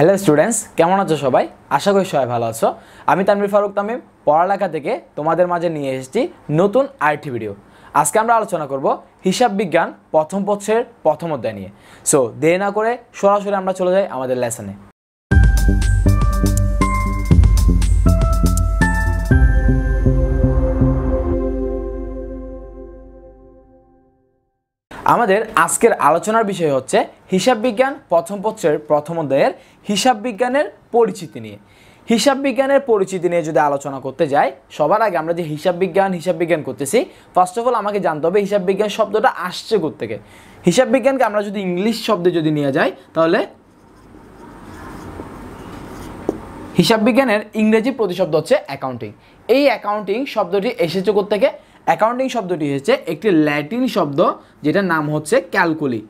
Hello students केमन आछो सबाई आशा करी सबाई भालो आछो। आमी तानवीर फारूक तमिम पढ़ालेखा थेके तोमादेर माझे निये एसेछि नतुन आरेकटी भिडियो। आजके आमरा आलोचना करब हिसाब विज्ञान प्रथम पक्षेर प्रथम अध्याय निये। सो देरि ना करे सरासरि आमरा चले जाई आमादेर लेसने। आमादेर आजकेर आलोचनार विषय होच्छे हिसाब विज्ञान प्रथम पक्षेर प्रथम अध्यायेर हिसाब विज्ञानेर परिचिति निये। हिसाब विज्ञानेर परिचिति निये जोदि आलोचना करते जाई सबार आगे आमरा जे हिसाब विज्ञान करतेछि फार्स्ट अफ अल आमाके जानते होबे हिसाब विज्ञान शब्दटा आसछे कोथा थेके। हिसाब विज्ञानके आमरा जोदि इंग्लिश शब्दे जोदि निये जाई ताहले हिसाब विज्ञानेर इंग्रेजी प्रतिशब्द होच्छे अ্যাকাউন্টিং। এই অ্যাকাউন্টিং শব্দটি এসেছে কোথা থেকে? অ্যাকাউন্টিং শব্দটি হচ্ছে একটি ল্যাটিন শব্দ যেটার নাম হচ্ছে ক্যালকুলি।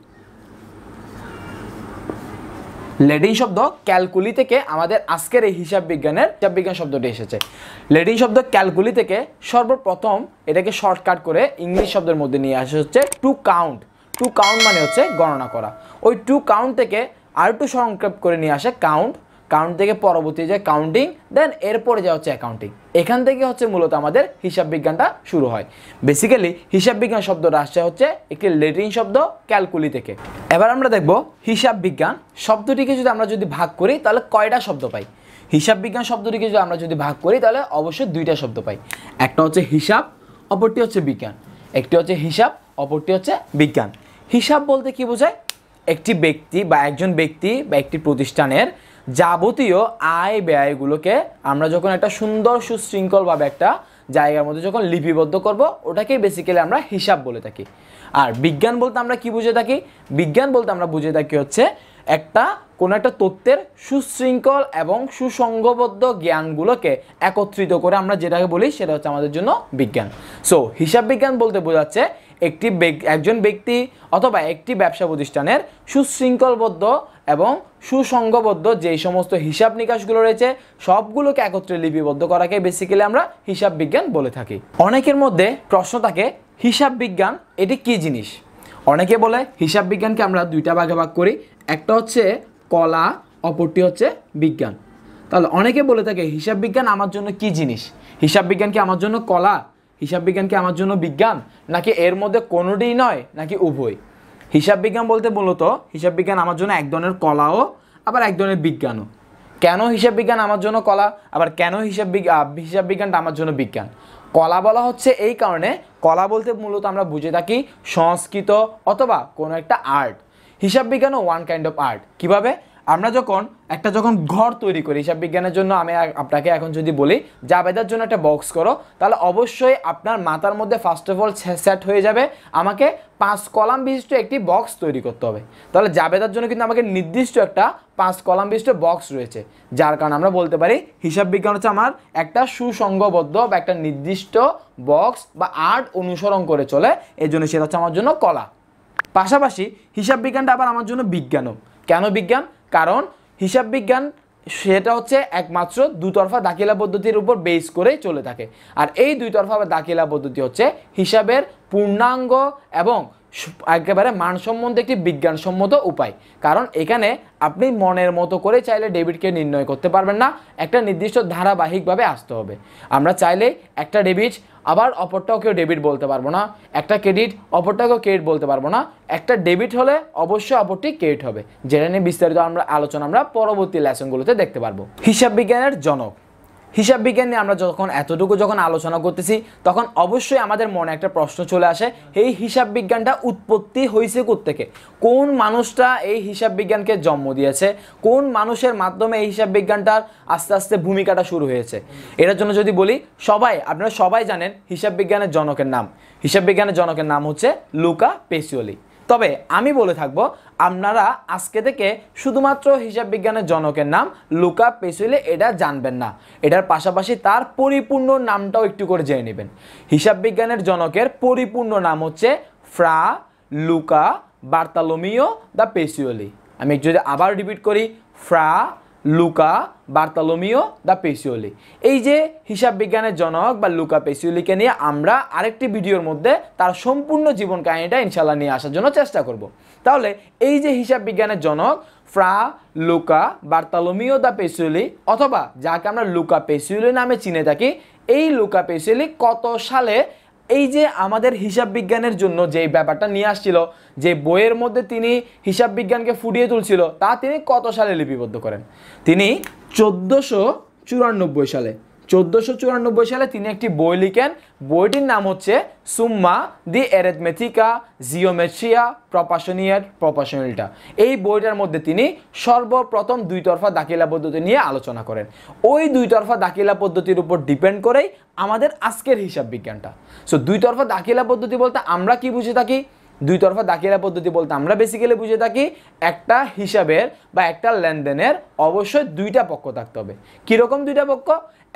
ল্যাটিন শব্দ ক্যালকুলি থেকে আমাদের আজকের এই হিসাব বিজ্ঞান শব্দটি এসেছে। ল্যাটিন শব্দ ক্যালকুলি থেকে সর্বপ্রথম এটাকে শর্টকাট করে ইংলিশ শব্দের মধ্যে নিয়ে আসা হচ্ছে টু কাউন্ট। টু কাউন্ট মানে হচ্ছে গণনা করা। ওই টু কাউন্ট থেকে আর একটু সংক্ষেপ করে নিয়ে আসে কাউন্ট। কাউন্ট থেকে পরবর্তী যায় কাউন্টিং, দেন এরপরে যা হচ্ছে অ্যাকাউন্টিং। এখান থেকে হচ্ছে মূলত আমাদের হিসাব বিজ্ঞানটা শুরু হয়। বেসিক্যালি হিসাব বিজ্ঞান শব্দটা আসছে হচ্ছে একটি ল্যাটিন শব্দ ক্যালকুলি থেকে। এবার আমরা দেখব হিসাব বিজ্ঞান শব্দটিকে যদি আমরা ভাগ করি তাহলে কয়টা শব্দ পাই। হিসাব বিজ্ঞান শব্দটিকে যদি আমরা ভাগ করি তাহলে অবশ্যই দুইটা শব্দ পাই। একটা হচ্ছে হিসাব, অপরটি হচ্ছে বিজ্ঞান। একটি হচ্ছে হিসাব, অপরটি হচ্ছে বিজ্ঞান। হিসাব বলতে কি বোঝায়? একটি ব্যক্তি বা একজন ব্যক্তি বা একটি প্রতিষ্ঠানের যাবতীয় আয় ব্যয়গুলোকে আমরা যখন একটা সুন্দর সুশৃঙ্খলভাবে একটা জায়গার মধ্যে যখন লিপিবদ্ধ করব ওটাকেই বেসিক্যালি আমরা হিসাব বলে থাকি। আর বিজ্ঞান বলতে আমরা কি বুঝে থাকি? বিজ্ঞান বলতে আমরা বুঝে থাকি হচ্ছে একটা কোনো একটা তত্ত্বের সুশৃঙ্খল এবং সুসংঘবদ্ধ জ্ঞানগুলোকে একত্রিত করে আমরা যেটাকে বলি সেটা হচ্ছে আমাদের জন্য বিজ্ঞান। সো হিসাব বিজ্ঞান বলতে বোঝাচ্ছে একটি একজন ব্যক্তি অথবা একটি ব্যবসা প্রতিষ্ঠানের সুশৃঙ্খলবদ্ধ এবং সুসংঘবদ্ধ যেই সমস্ত হিসাব নিকাশগুলো রয়েছে সবগুলোকে একত্রে লিপিবদ্ধ করাকে বেসিক্যালি আমরা হিসাব বিজ্ঞান বলে থাকি। অনেকের মধ্যে প্রশ্ন থাকে হিসাব বিজ্ঞান এটি কী জিনিস? অনেকে বলে হিসাব বিজ্ঞানকে আমরা দুইটা ভাগে ভাগ করি, একটা হচ্ছে কলা, অপরটি হচ্ছে বিজ্ঞান। তাহলে অনেকে বলে থাকে হিসাব বিজ্ঞান আমার জন্য কী জিনিস? হিসাব বিজ্ঞান কি আমার জন্য কলা? হিসাব বিজ্ঞান কি আমার জন্য বিজ্ঞান? নাকি এর মধ্যে কোনোটিই নয়, নাকি উভয়? হিসাব বিজ্ঞান বলতে মূলত হিসাব বিজ্ঞান আমার জন্য এক ধরনের কলাও আবার এক ধরনের বিজ্ঞানও। কেন হিসাব বিজ্ঞান আমার জন্য কলা, আবার কেন হিসাব বিজ্ঞানটা আমার জন্য বিজ্ঞান? কলা বলা হচ্ছে এই কারণে, কলা বলতে মূলত আমরা বুঝে থাকি সংস্কৃত অথবা কোনো একটা আর্ট। হিসাব বিজ্ঞানও ওয়ান কাইন্ড অফ আর্ট। কীভাবে আমরা যখন ঘর তৈরি করি হিসাব বিজ্ঞানের জন্য, আমি আপনাকে এখন যদি বলি জাবেদার জন্য একটা বক্স করো, তাহলে অবশ্যই আপনার মাথার মধ্যে ফার্স্ট অফ অল সেট হয়ে যাবে আমাকে 5 কলাম বিশিষ্ট একটি বক্স তৈরি করতে হবে। তাহলে জাবেদার জন্য কিন্তু আমাকে নির্দিষ্ট একটা 5 কলাম বিশিষ্ট বক্স রয়েছে, যার কারণে আমরা বলতে পারি হিসাব বিজ্ঞান হচ্ছে আমার একটা সুসংঘবদ্ধ বা একটা নির্দিষ্ট বক্স বা আর্ট অনুসরণ করে চলে, এই জন্য সেটা হচ্ছে আমার জন্য কলা। পাশাপাশি হিসাব বিজ্ঞানটা আবার আমার জন্য বিজ্ঞানও। কেন বিজ্ঞান? কারণ হিসাব বিজ্ঞান সেটা হচ্ছে একমাত্র দুতরফা দাখিলা পদ্ধতির উপর বেস করে চলে থাকে। আর এই দুইতরফা দাখিলা পদ্ধতি হচ্ছে হিসাবের পূর্ণাঙ্গ এবং একেবারে মানসম্মত একটি বিজ্ঞানসম্মত উপায়। কারণ এখানে আপনি মনের মতো করে চাইলে ডেবিটকে নির্ণয় করতে পারবেন না, একটা নির্দিষ্ট ধারাবাহিকভাবে আসতে হবে। আমরা চাইলে একটা ডেবিট আবার অপরটাও কেউ ডেবিট বলতে পারবো না, একটা ক্রেডিট অপরটাকেও ক্রেডিট বলতে পারবো না। একটা ডেবিট হলে অবশ্যই অপরটি ক্রেডিট হবে, যেটা নিয়ে বিস্তারিত আলোচনা আমরা পরবর্তী লেসনগুলোতে দেখতে পারবো। হিসাব বিজ্ঞানের জনক। হিসাব বিজ্ঞান নিয়ে আমরা যখন এতটুকু আলোচনা করতেছি তখন অবশ্যই আমাদের মনে একটা প্রশ্ন চলে আসে, এই হিসাব বিজ্ঞানটা উৎপত্তি হয়েছে কোত্থেকে? কোন মানুষটা এই হিসাব বিজ্ঞানকে জন্ম দিয়েছে? কোন মানুষের মাধ্যমে এই হিসাব বিজ্ঞানটার আস্তে আস্তে ভূমিকাটা শুরু হয়েছে? এটার জন্য যদি বলি আপনারা সবাই জানেন হিসাব বিজ্ঞানের জনকের নাম। হিসাব বিজ্ঞানের জনকের নাম হচ্ছে লুকা পেসিওলি। তবে আমি বলে থাকবো আপনারা আজকে থেকে শুধুমাত্র হিসাব বিজ্ঞানের জনকের নাম লুকা পেসিওলি এটা জানবেন না, এটার পাশাপাশি তার পরিপূর্ণ নামটাও একটু করে জেনে নেবেন। হিসাব বিজ্ঞানের জনকের পরিপূর্ণ নাম হচ্ছে ফ্রা লুকা বার্তোলোমিও दा পেসিওলি। আমি যদি আবার রিপিট করি, ফ্রা লুকা বার্তোলোমিও दा পেসিওলি। এই যে হিসাব বিজ্ঞানের জনক বা লুকা পেসিওলিকে নিয়ে আমরা আরেকটি ভিডিওর মধ্যে তার সম্পূর্ণ জীবন কাহিনীটা ইনশাল্লাহ নিয়ে আসার জন্য চেষ্টা করব। তাহলে এই যে হিসাব বিজ্ঞানের জনক फ्रा लुका बार्तोलोमिओ दा पेसिओली अथवा जाके आमरा लुका पेसिओली नामे चिने थाकि एई लुका पेसिओली कत साले এই যে আমাদের হিসাব বিজ্ঞানের জন্য যে ব্যাপারটা নিয়ে আসছিল যে বইয়ের মধ্যে তিনি হিসাব বিজ্ঞানকে ফুটিয়ে তুলছিল তা তিনি কত সালে লিপিবদ্ধ করেন? তিনি 1494 সালে 1494 সালে তিনি একটি বই লিখেন। বইটির নাম হচ্ছে সুম্মা দি এরিথমেটিকা জিওমেট্রিয়া প্রপোর্শনিয়া প্রপোর্শনালিটা। এই বইটার মধ্যে তিনি সর্বপ্রথম দুই তরফা দাখিলা পদ্ধতি নিয়ে আলোচনা করেন। ওই দুই তরফা দাখিলা পদ্ধতির উপর ডিপেন্ড করেই আমাদের আজকের হিসাব বিজ্ঞানটা। সো দুই তরফা দাখিলা পদ্ধতি বলতে আমরা কি বুঝে থাকি? দুই তরফা দাখিলা পদ্ধতি বলতে আমরা বেসিক্যালি বুঝে থাকি একটা হিসাবের বা একটা লেনদেনের অবশ্যই দুইটা পক্ষ থাকতে হবে। কীরকম দুইটা পক্ষ?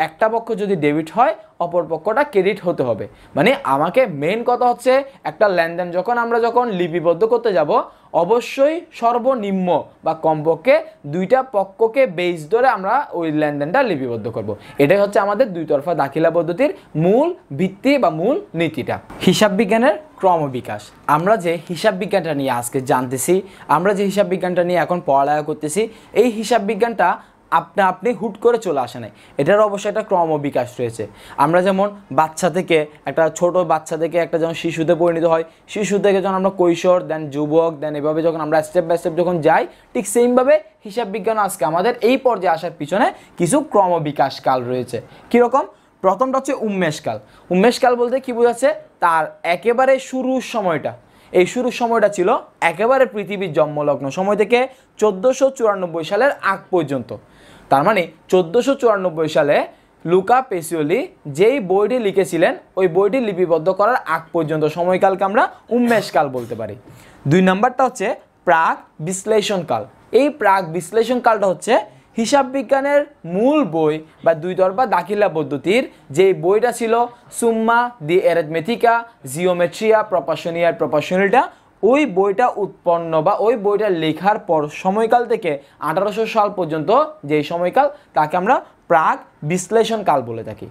একটা পক্ষ যদি ডেবিট হয় অপর পক্ষটা ক্রেডিট হতে হবে। মানে আমাকে মেন কথা হচ্ছে একটা লেনদেন যখন আমরা লিপিবদ্ধ করতে যাব অবশ্যই সর্বনিম্ন বা কমপক্ষে দুইটা পক্ষকে বেস ধরে আমরা ওই লেনদেনটা লিপিবদ্ধ করব। এটাই হচ্ছে আমাদের দুই তরফা দাখিলা পদ্ধতির মূল ভিত্তি বা মূল নীতিটা। হিসাব বিজ্ঞানের ক্রমবিকাশ, আমরা যে হিসাব বিজ্ঞানটা নিয়ে আজকে জানতেছি, আমরা যে হিসাব বিজ্ঞানটা নিয়ে এখন পড়ালেখা করতেছি, এই হিসাব বিজ্ঞানটা আপনা আপনি হুট করে চলে আসে নাই। এটার অবশ্যই একটা ক্রমবিকাশ রয়েছে। আমরা যেমন বাচ্চা থেকে একটা ছোট বাচ্চা থেকে একটা যখন শিশুতে পরিণত হয়, শিশু থেকে যখন আমরা কৈশোর, দেন যুবক, দেন এভাবে যখন আমরা স্টেপ বাই স্টেপ যখন যাই, ঠিক সেইভাবে হিসাব বিজ্ঞান আজকে আমাদের এই পর্যায়ে আসার পিছনে কিছু ক্রমবিকাশ কাল রয়েছে। কীরকম? প্রথমটা হচ্ছে উন্মেষকাল। উন্মেষকাল বলতে কী বোঝাচ্ছে? তার একেবারে শুরুর সময়টা, এই শুরুর সময়টা ছিল একেবারে পৃথিবীর জন্মলগ্ন সময় থেকে 1494 সালের আগ পর্যন্ত। তার মানে 1494 সালে লুকা পেসিওলি যেই বইটি লিখেছিলেন ওই বইটি লিপিবদ্ধ করার আগ পর্যন্ত সময়কালকে আমরা উন্মেষকাল বলতে পারি। দুই নম্বরটা হচ্ছে প্রাক বিশ্লেষণকাল। এই প্রাক বিশ্লেষণকালটা হচ্ছে হিসাব বিজ্ঞানের মূল বই বা দুই তরফা দাখিলা পদ্ধতির যে বইটা ছিল সুম্মা দি এরিথমেটিকা জিওমেট্রিয়া প্রপোর্শনিয়া প্রপোর্শনালিটা, ওই বইটা উৎপন্ন বা ওই বইটা লেখার পর সময়কাল থেকে 1800 সাল পর্যন্ত যেই সময়কাল তাকে আমরা প্রাক বিশ্লেষণকাল বলে থাকি।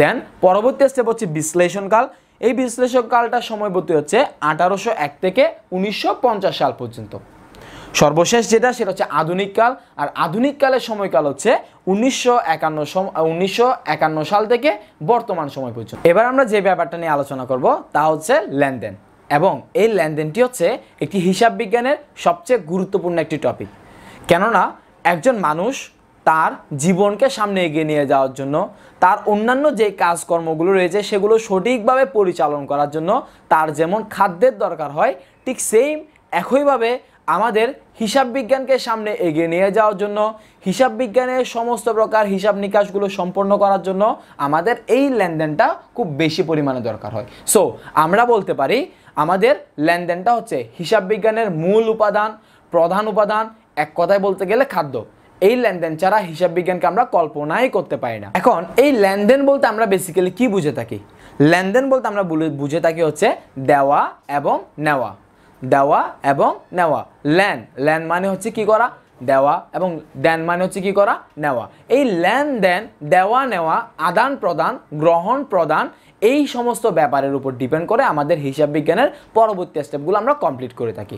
দেন পরবর্তী স্টেপ হচ্ছে বিশ্লেষণকাল। এই বিশ্লেষণকালটা সময়বর্তী হচ্ছে 1801 থেকে 1950 সাল পর্যন্ত। সর্বশেষ যেটা সেটা হচ্ছে আধুনিককাল, আর আধুনিককালের সময়কাল হচ্ছে 1951 সাল থেকে বর্তমান সময় পর্যন্ত। এবার আমরা যে ব্যাপারটা নিয়ে আলোচনা করব তা হচ্ছে লেনদেন, এবং এই লেনদেনটি হচ্ছে একটি হিসাব বিজ্ঞানের সবচেয়ে গুরুত্বপূর্ণ একটি টপিক। কেননা একজন মানুষ তার জীবনকে সামনে এগিয়ে নিয়ে যাওয়ার জন্য, তার অন্যান্য যে কাজকর্মগুলো রয়েছে সেগুলো সঠিকভাবে পরিচালন করার জন্য তার যেমন খাদ্যের দরকার হয়, ঠিক সেইম একইভাবে আমাদের হিসাব বিজ্ঞানকে সামনে এগিয়ে নিয়ে যাওয়ার জন্য, হিসাব বিজ্ঞানের সমস্ত প্রকার হিসাব নিকাশগুলো সম্পন্ন করার জন্য আমাদের এই লেনদেনটা খুব বেশি পরিমাণে দরকার হয়। সো আমরা বলতে পারি আমাদের লেনদেনটা হচ্ছে হিসাব বিজ্ঞানের মূল উপাদান, প্রধান উপাদান, এক কথায় বলতে গেলে খাদ্য। এই লেনদেন ছাড়া হিসাব বিজ্ঞানকে আমরা কল্পনাই করতে পারি না। এখন এই লেনদেন বলতে আমরা বেসিক্যালি কি বুঝে থাকি? লেনদেন বলতে আমরা বুঝে থাকি হচ্ছে দেওয়া এবং নেওয়া। দেওয়া এবং নেওয়া, লেন লেন মানে হচ্ছে কি করা, দেওয়া, এবং দেন মানে হচ্ছে কি করা, নেওয়া। এই লেনদেন, দেওয়া নেওয়া, আদান প্রদান, গ্রহণ প্রদান, এই সমস্ত ব্যাপারের উপর ডিপেন্ড করে আমাদের হিসাব বিজ্ঞানের পরবর্তী স্টেপগুলো আমরা কমপ্লিট করে থাকি।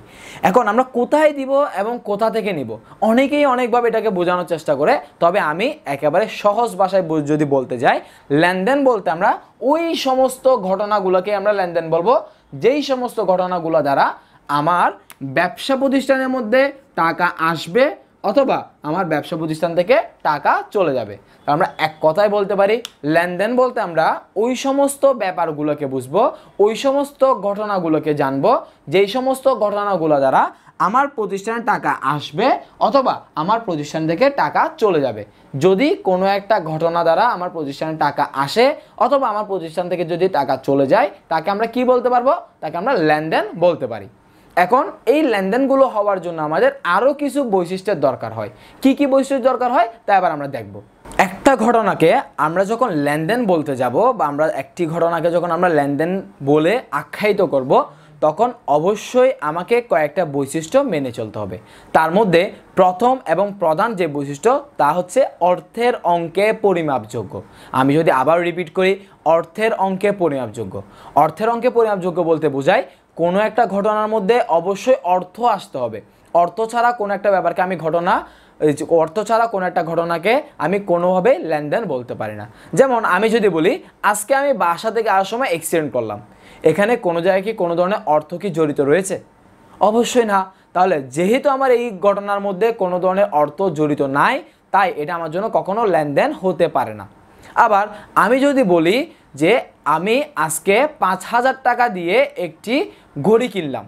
এখন আমরা কোথায় দিব এবং কোথা থেকে নিব, অনেকেই অনেকভাবে এটাকে বোঝানোর চেষ্টা করে। তবে আমি একেবারে সহজ ভাষায় যদি বলতে যাই, লেনদেন বলতে আমরা ওই সমস্ত ঘটনাগুলোকে আমরা লেনদেন বলবো যেই সমস্ত ঘটনাগুলো দ্বারা আমার ব্যবসা প্রতিষ্ঠানের মধ্যে টাকা আসবে অথবা আমার ব্যবসা প্রতিষ্ঠান থেকে টাকা চলে যাবে। আমরা এক কথায় বলতে পারি লেনদেন বলতে আমরা ওই সমস্ত ব্যাপারগুলোকে বুঝবো, ওই সমস্ত ঘটনাগুলোকে জানবো যেই সমস্ত ঘটনাগুলো দ্বারা আমার প্রতিষ্ঠানে টাকা আসবে অথবা আমার প্রতিষ্ঠান থেকে টাকা চলে যাবে। যদি কোনো একটা ঘটনা দ্বারা আমার প্রতিষ্ঠানে টাকা আসে অথবা আমার প্রতিষ্ঠান থেকে যদি টাকা চলে যায় তাকে আমরা কি বলতে পারবো? তাকে আমরা লেনদেন বলতে পারি। এখন এই লেনদেনগুলো হওয়ার জন্য আমাদের আরও কিছু বৈশিষ্ট্যের দরকার হয়। কি কি বৈশিষ্ট্যের দরকার হয় তা এবার আমরা দেখব। একটা ঘটনাকে আমরা যখন লেনদেন বলতে যাব বা আমরা একটি ঘটনাকে যখন আমরা লেনদেন বলে আখ্যায়িত করব তখন অবশ্যই আমাকে কয়েকটা বৈশিষ্ট্য মেনে চলতে হবে। তার মধ্যে প্রথম এবং প্রধান যে বৈশিষ্ট্য তা হচ্ছে অর্থের অঙ্কে পরিমাপযোগ্য। আমি যদি আবার রিপিট করি, অর্থের অঙ্কে পরিমাপযোগ্য। অর্থের অঙ্কে পরিমাপযোগ্য বলতে বোঝায় কোনো একটা ঘটনার মধ্যে অবশ্যই অর্থ আসতে হবে, अर्थ छाड़ा कोनो एकटा ब्यापारके आमी घटना अर्थ छाड़ा कोनो एकटा घटनाके आमी कोनोभाबे लेनदेन बोलते पारी ना। जेमन आमी जोदि बोली आजके आमी बासा थेके आसार समय एक्सिडेंट करलाम, एखाने कोनो जायगाय कि कोनो धरनेर अर्थ कि जड़ित रयेछे? अवश्यई ना। ताहले जेहेतु आमार एई घटनार मध्ये कोनो धरनेर अर्थ जड़ित नाई ताई एटा आमार जोन्नो कखनो लेनदेन होते पारे ना। आबार आमी जोदि बोली जे आमी आजके 5000 टाका दिये एकटी घड़ी किनलाम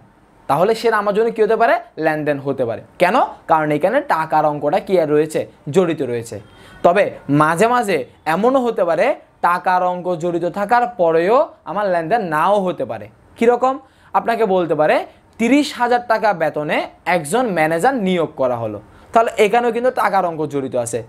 ताहले सेटा आमार जोन्नो कि होते पारे? लेनदेन होते पारे। केन? कारण एखाने टाकार अंकटा कि रयेछे जड़ित रयेछे। तबे माझे माझे एमनो होते पारे टाकार अंक जड़ित थाकार परेओ आमार लेनदेन नाओ होते पारे। कि रकम? आपनाके बोलते पारे 30,000 टाका वेतने एकजन मैनेजार नियोग करा हलो, ताहले एखानेओ किन्तु टाकार अंक जड़ित आछे,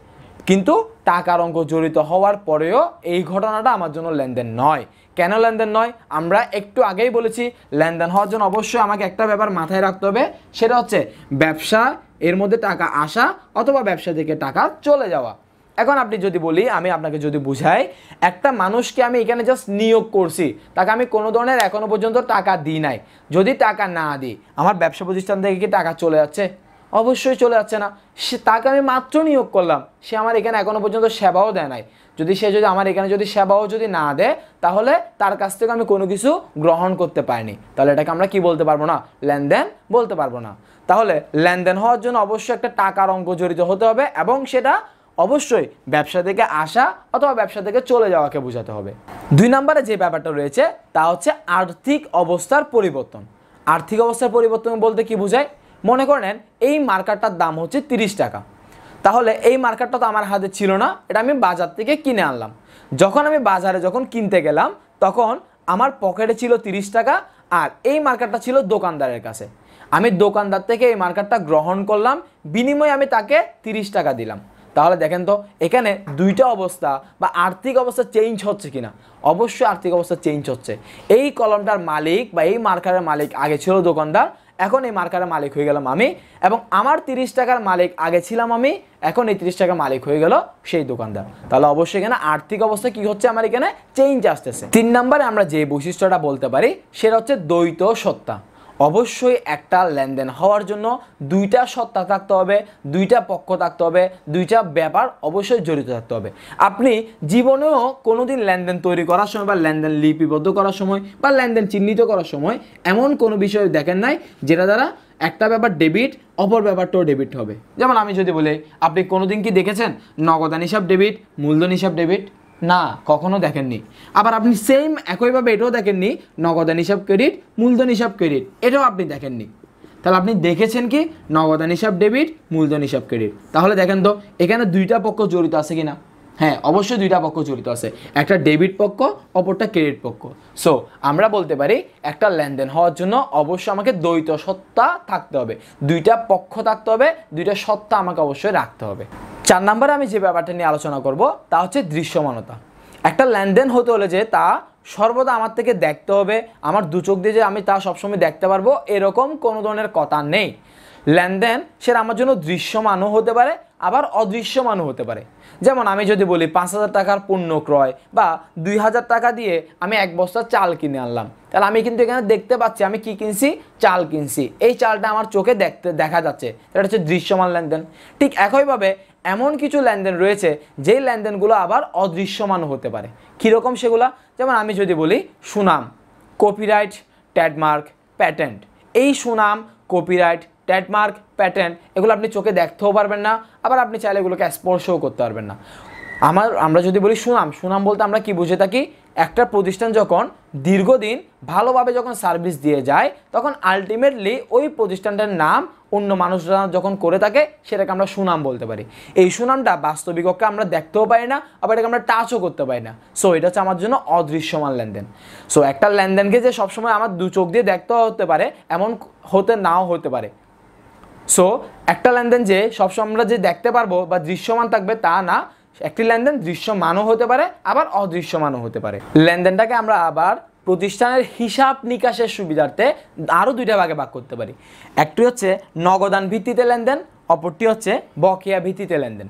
किन्तु टाकार अंक जड़ित होवार परेओ एई घटनाटा आमार जोन्नो लेनदेन नय। केन लेनदेन नय? आमरा एकटू आगेई बोलेछि लेनदेन होवार जोन्नो अवश्यई आमाके एकटा ब्यापार माथाय राखते होबे, सेटा होच्छे व्यवसा एर मध्ये टाका आसा अथवा व्यवसा थेके टाका चले जावा। एखन आपनि जोदि बोली आमि आपनाके जोदि बुझाई एकटा मानुषके आमि एखाने जास्ट नियोग करछि, ताके आमि कोनो धरनेर एखोनो पर्यन्त टाका दिई नाई, जोदि टाका ना दिई आमार व्यवसा प्रतिष्ठान थेके कि टाका चले जाच्छे? अवश्यई चले जाच्छे ना। से ताके आमि मात्र नियोग करलाम, से आमार एखाने एखोनो पर्यन्त सेवाओ देय नाई, जोदि से जोदि आमार एखाने जोदि सेवाओ जोदि ना देय ताहले तार काछ थेके आमि कोनो किछु ग्रहण करते पारिनि, ताहले एटाके आमरा कि बोलते पारबो ना? लेनदेन बोलते पारबो ना। ताहले लेनदेन होवार जोन्नो अवश्यई एकटा टाकार अंक जड़ित होते होबे एबं सेटा अवश्य व्यवसा थेके आसा अथवा व्यवसा थेके चले जावाके बोझाते हबे। दुई नम्बरे जे ब्यापारटा रयेछे ता होच्छे आर्थिक अवस्थार परिवर्तन। आर्थिक अवस्थार परिवर्तन बोलते कि बोझाय? मने करेन एई मार्कारटार दाम होच्छे 30 टाका, ताहले एई मार्कारटा तो आमार हाते छिलो ना, एटा आमि बाजार थेके किने आनलाम। जखन आमि बाजारे जखन किनते गेलाम तखन आमार पकेटे छिलो 30 टाका आर एई मार्कारटा छिलो दोकानदारेर काछे। आमि दोकानदार थेके एई मार्कारटा ग्रहण करलाम, बिनिमये आमि ताके 30 टाका दिलाम। ताहले देखें तो एखाने दुईटा अवस्था बा आर्थिक अवस्था चेन्ज होच्छे किना? अवश्य आर्थिक अवस्था चेन्ज होच्छे। एई कलमटार मालिक बा एई मार्कारेर मालिक आगे छिलो दोकानदार, एखन एई मार्कारेर मालिक हये गेलाम आमि, एबं आमार 30 टाकार मालिक आगे छिलाम आमि, एखन एई 30 टाकार मालिक हये गेल सेई दोकानदार। ताहले अवश्य एखाने आर्थिक अवस्था कि होच्छे आमार एखाने चेन्ज आसतेछे। 3 नम्बरे आमरा जे বৈশিষ্ট্যটা বলতে পারি সেটা হচ্ছে দ্বৈত সত্তা। अवश्य एक लेनदेन हওয়ার জন্য দুইটা সত্তা থাকতে হবে, দুইটা পক্ষ থাকতে হবে, দুইটা ব্যাপার অবশ্যই জড়িত থাকতে হবে। আপনি জীবনেও কোনোদিন লেনদেন তৈরি করার সময় বা লেনদেন লিপিবদ্ধ করার সময় বা লেনদেন চিহ্নিত করার সময় এমন কোনো বিষয় দেখেন নাই যেটা দ্বারা একটা ব্যাপার ডেবিট অপর ব্যাপারটাও ডেবিট হবে। যেমন আমি যদি বলি আপনি কোনোদিন কি দেখেছেন নগদান হিসাব ডেবিট, মূলধন হিসাব ডেবিট? ना, कखनो देखेनনি। आबार आपनी सेम एकईभाबे एटाओ देखेननि नगदान हिसाब क्रेडिट, मूलधन हिसाब क्रेडिट, एटाओ आपनी देखेननि। ताहले आपनी देखेछेन कि नगदान हिसाब डेबिट, मूलधन हिसाब क्रेडिट? ताहले देखेन तो एखाने दुइटा पक्ष जड़ित आछे किना? हाँ, अवश्य दुइटा पक्ष जड़ित आछे, एकटा डेबिट पक्ष अपरटा क्रेडिट पक्ष। सो आमरा बोलते पारी एकटा लेनदेन होवार जोन्नो अवश्य आमाके द्वैत सत्ता थाकते होबे, दुइटा पक्ष थाकते होबे, दुइटा सत्ता आमाके अवश्य राखते होबे। 4 नम्बर आमी जे ब्यापारटा निये आलोचना करब ता होच्छे दृश्यमानता। एकटा लेनदेन होते होले जे ता सर्वदा आमार थेके देखते होबे, आमार दु चोख दिये जे आमी ता सब समय देखते पारबो एरकम कोनो धरनेर कथा नेई। लेनदेन सेटा आमार जोन्नो दृश्यमानो होते पारे आबार अदृश्यमानो होते पारे। जेमन आमी जोदि बोली 5000 टाकार पण्य क्रय बा 2000 टाका दिये आमी एक बस्ता चाल किने आनलाम, ताहले आमी किन्तु एखाने देखते पाচ্ছি आमी कि किनছি, चाल किनছি, এই চালটা আমার চোখে দেখা যাচ্ছে, এটা হচ্ছে দৃশ্যমান লেনদেন। ঠিক একইভাবে এমন কিছু লেনদেন রয়েছে যেই লেনদেনগুলো আবার অদৃশ্যমান হতে পারে। কি রকম সেগুলা? যেমন আমি যদি বলি সুনাম, কপিরাইট, ট্রেডমার্ক, প্যাটেন্ট। এই সুনাম, কপিরাইট, ট্রেডমার্ক, প্যাটেন্ট এগুলো আপনি চোখে দেখতেও পারবেন না, আবার আপনি চাইলে এগুলোকে স্পর্শও করতে পারবেন না। আমরা যদি বলি সুনাম, সুনাম বলতে আমরা কি বুঝে থাকি? একটা প্রতিষ্ঠান যখন দীর্ঘদিন ভালোভাবে যখন সার্ভিস দিয়ে যায় তখন আলটিমেটলি ওই প্রতিষ্ঠানটার নাম অন্য মানুষরা যখন করে থাকে সেটাকে আমরা সুনাম বলতে পারি। এই সুনামটা বাস্তবিককে আমরা দেখতেও পাই না, আবার এটাকে আমরা টাচও করতে পারি না। সো এটা হচ্ছে আমার জন্য অদৃশ্যমান লেনদেন। সো একটা লেনদেনকে যে সবসময় আমার দু চোখ দিয়ে দেখতে হতে পারে এমন হতে নাও হতে পারে। সো একটা লেনদেন যে সবসময় আমরা যে দেখতে পারবো বা দৃশ্যমান থাকবে তা না, একটি লেনদেন দৃশ্যমানও হতে পারে আবার অদৃশ্যমানও হতে পারে। লেনদেনটাকে আমরা আবার প্রতিষ্ঠানের হিসাব নিকাশের সুবিধার্থে আরও দুইটা ভাগে ভাগ করতে পারি। একটি হচ্ছে নগদান ভিত্তিতে লেনদেন, অপরটি হচ্ছে বকেয়া ভিত্তিতে লেনদেন।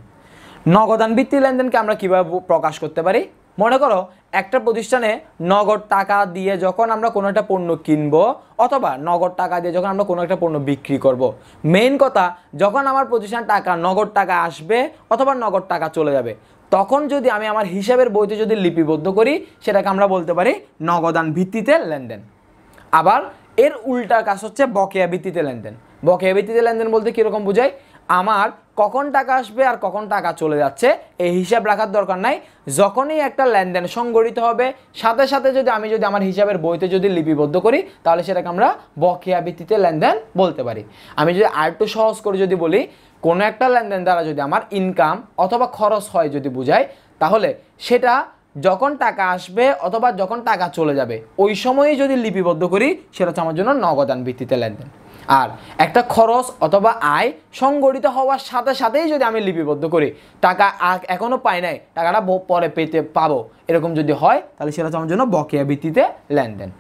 নগদান ভিত্তিক লেনদেনকে আমরা কীভাবে প্রকাশ করতে পারি? मने करो एकटा प्रतिष्ठाने नगद टाका दिए जखन आमरा कोनो एकटा पण्य किनबो अथवा नगद टाका दिए जखन आमरा कोनो एकटा पण्य बिक्री करबो मेन कथा जखन आमार प्रतिष्ठान टाका नगद टाका आसबे अथवा नगद टाका चले जाबे तखन जदि आमि आमार हिसाबेर बोइते जदि लिपिबद्ध करी सेटाके आमरा बोलते पारी नगदान भित्तिते लेनदेन। आबार एर उल्टा काज हच्छे बकेया भित्तिते लेनदेन। बकेया भित्तिते लेनदेन बोलते कि रकम बुझाय आमार कखन टाका आसबे आर कखन टाका चले जाच्छे ए हिसाब राखार दरकार नाई जखनई एकटा लेनदेन संगठित होबे साथे साथे जदि आमि जदि आमार हिसाबेर बोइते जदि लिपिबद्ध करी ताहले सेटाके आमरा बकेया भित्तिते लेनदेन बोलते पारी। आमि जदि आर एकटु सहज करे जदि बोली कोनो एकटा लेनदेन द्वारा जदि आमार इनकाम अथवा खरच हय जदि बुझाय ताहले सेटा जखन टाका आसबे अथवा जखन टाका चले जाबे ओई समयई जदि लिपिबद्ध करी सेटा हच्छे आमार जन्य नगदान भित्तिते लेनदेन। और एक खरच अथवा आय संगठित हवार साथे साथेई जदि आमि लिपिबद्ध करी टाका एखोनो पाई नाई टाकाटा परे पेते पाबो एरकम जदि हय ताहले सेटा हच्छे आमार जन्य बकेया भित्तिते लेनदेन।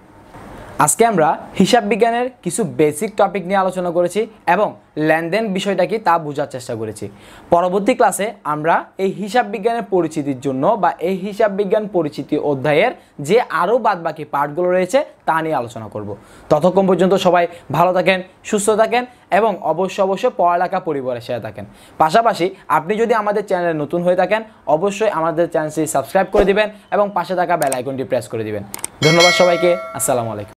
আজকে আমরা হিসাব বিজ্ঞানের কিছু বেসিক টপিক নিয়ে আলোচনা করেছি এবং লেনদেন বিষয়টা কি তা বোঝার চেষ্টা করেছি। পরবর্তী ক্লাসে আমরা এই হিসাব বিজ্ঞানের পরিচিতির জন্য বা এই হিসাব বিজ্ঞান পরিচিতি অধ্যায়ের যে আরো বাদবাকি পার্টগুলো রয়েছে তা নিয়ে আলোচনা করব। ততক্ষণ পর্যন্ত সবাই ভালো থাকেন, সুস্থ থাকেন এবং অবশ্যই পড়ালেখা পরিবারের সাথে থাকেন। পাশাপাশি আপনি যদি আমাদের চ্যানেলে নতুন হয়ে থাকেন অবশ্যই আমাদের চ্যানেলটি সাবস্ক্রাইব করে দিবেন এবং পাশে থাকা বেল আইকনটি প্রেস করে দিবেন। ধন্যবাদ সবাইকে। আসসালামু আলাইকুম।